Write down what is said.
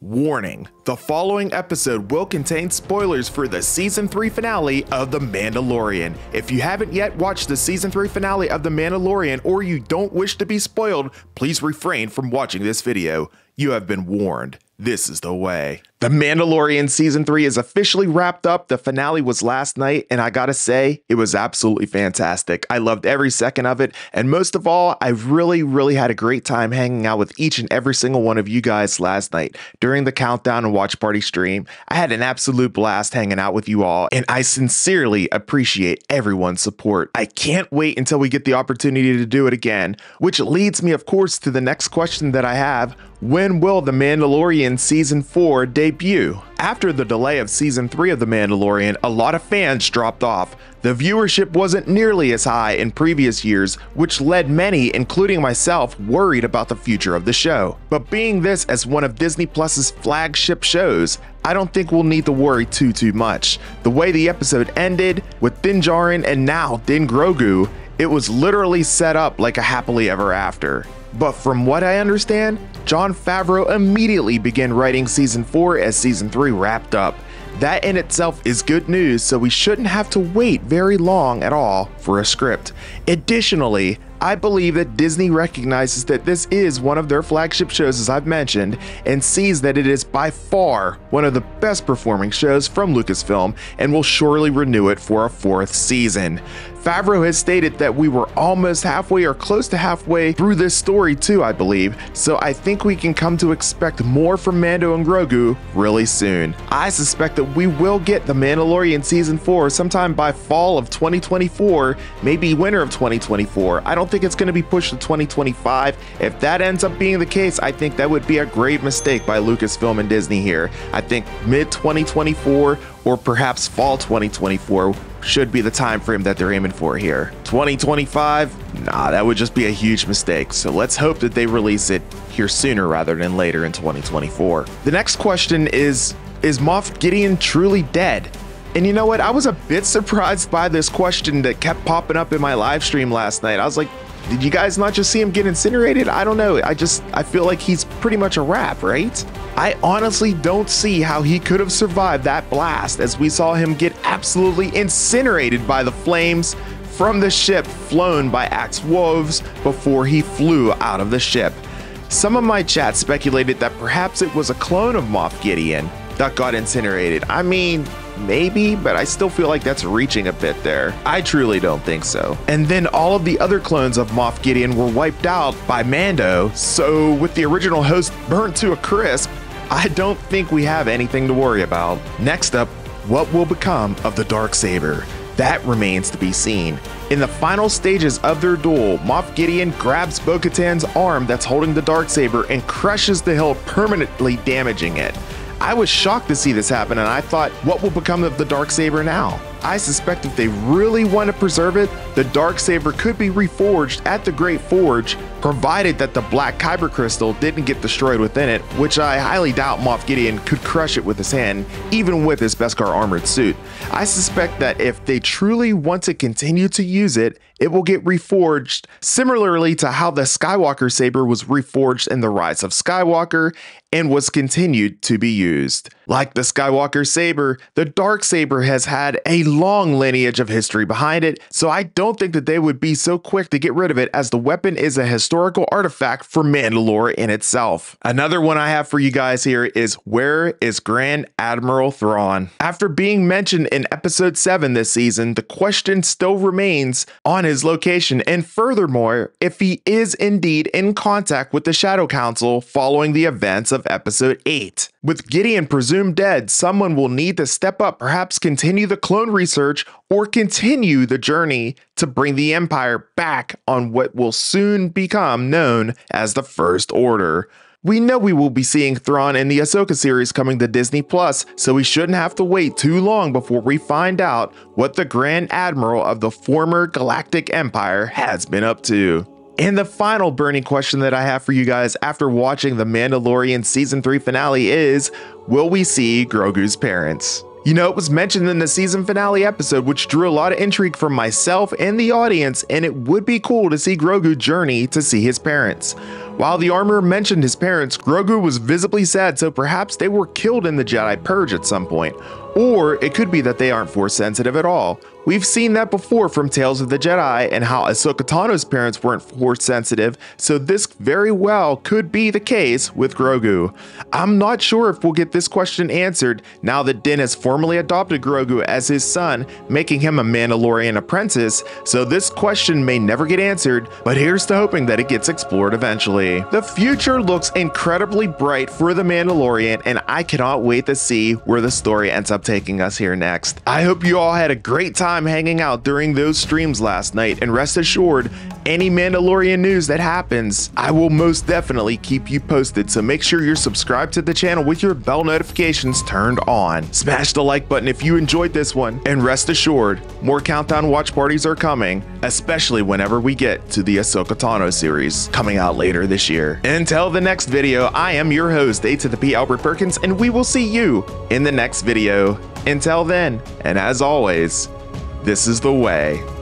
Warning, the following episode will contain spoilers for the Season 3 finale of The Mandalorian. If you haven't yet watched the Season 3 finale of The Mandalorian or you don't wish to be spoiled, please refrain from watching this video. You have been warned. This is the way. The Mandalorian Season 3 is officially wrapped up. The finale was last night, and I gotta say, it was absolutely fantastic. I loved every second of it, and most of all, I really had a great time hanging out with each and every single one of you guys last night. During the countdown and watch party stream, I had an absolute blast hanging out with you all, and I sincerely appreciate everyone's support. I can't wait until we get the opportunity to do it again, which leads me, of course, to the next question that I have. When will The Mandalorian Season 4 debut? After the delay of Season 3 of The Mandalorian, a lot of fans dropped off. The viewership wasn't nearly as high in previous years, which led many, including myself, worried about the future of the show. But being this as one of Disney Plus's flagship shows, I don't think we'll need to worry too much. The way the episode ended, with Din Djarin and now Din Grogu, it was literally set up like a happily ever after. But from what I understand, Jon Favreau immediately began writing Season 4 as Season 3 wrapped up. That in itself is good news, so we shouldn't have to wait very long at all for a script. Additionally, I believe that Disney recognizes that this is one of their flagship shows, as I've mentioned, and sees that it is by far one of the best performing shows from Lucasfilm and will surely renew it for a fourth season. Favreau has stated that we were almost halfway or close to halfway through this story too, I believe, so I think we can come to expect more from Mando and Grogu really soon. I suspect that we will get The Mandalorian Season 4 sometime by fall of 2024, maybe winter of 2024. I don't think it's going to be pushed to 2025. If that ends up being the case, I think that would be a grave mistake by Lucasfilm and Disney here. I think mid-2024 or perhaps fall 2024 should be the time frame that they're aiming for here. 2025? Nah, that would just be a huge mistake. So let's hope that they release it here sooner rather than later in 2024. The next question is Moff Gideon truly dead? And you know what? I was a bit surprised by this question that kept popping up in my live stream last night. I was like, did you guys not just see him get incinerated? I don't know. I feel like he's pretty much a wrap, right? I honestly don't see how he could have survived that blast, as we saw him get absolutely incinerated by the flames from the ship flown by Axe Wolves before he flew out of the ship. Some of my chat speculated that perhaps it was a clone of Moff Gideon that got incinerated. I mean, maybe, but I still feel like that's reaching a bit there. I truly don't think so. And then all of the other clones of Moff Gideon were wiped out by Mando, so with the original host burnt to a crisp, I don't think we have anything to worry about. Next up, what will become of the Darksaber? That remains to be seen. In the final stages of their duel, Moff Gideon grabs Bo-Katan's arm that's holding the Darksaber and crushes the hilt, permanently damaging it. I was shocked to see this happen, and I thought, what will become of the Darksaber now? I suspect if they really want to preserve it, the Darksaber could be reforged at the Great Forge, provided that the Black Kyber crystal didn't get destroyed within it, which I highly doubt Moff Gideon could crush it with his hand, even with his Beskar armored suit. I suspect that if they truly want to continue to use it, it will get reforged similarly to how the Skywalker saber was reforged in The Rise of Skywalker and was continued to be used. Like the Skywalker saber, the Darksaber has had a long lineage of history behind it, so I don't think that they would be so quick to get rid of it, as the weapon is a historical artifact for Mandalore in itself. Another one I have for you guys here is, where is Grand Admiral Thrawn? After being mentioned in Episode 7 this season, the question still remains on his location, and furthermore, if he is indeed in contact with the Shadow Council following the events of Episode 8. With Gideon presumed dead, someone will need to step up, perhaps continue the clone research or continue the journey to bring the Empire back on what will soon become known as the First Order. We know we will be seeing Thrawn in the Ahsoka series coming to Disney Plus, so we shouldn't have to wait too long before we find out what the Grand Admiral of the former Galactic Empire has been up to. And the final burning question that I have for you guys after watching The Mandalorian Season 3 finale is, will we see Grogu's parents? You know, it was mentioned in the season finale episode, which drew a lot of intrigue from myself and the audience, and it would be cool to see Grogu journey to see his parents. While the armorer mentioned his parents, Grogu was visibly sad, so perhaps they were killed in the Jedi Purge at some point. Or it could be that they aren't Force sensitive at all. We've seen that before from Tales of the Jedi and how Ahsoka Tano's parents weren't Force sensitive, so this very well could be the case with Grogu. I'm not sure if we'll get this question answered now that Din has formally adopted Grogu as his son, making him a Mandalorian apprentice, so this question may never get answered, but here's to hoping that it gets explored eventually. The future looks incredibly bright for The Mandalorian, and I cannot wait to see where the story ends up taking us here next. I hope you all had a great time hanging out during those streams last night, and rest assured, any Mandalorian news that happens, I will most definitely keep you posted, so make sure you're subscribed to the channel with your bell notifications turned on. Smash the like button if you enjoyed this one, and rest assured, more countdown watch parties are coming, especially whenever we get to the Ahsoka Tano series coming out later this year. Until the next video, I am your host, A to the P Albert Perkins, and we will see you in the next video. Until then, and as always, this is the way.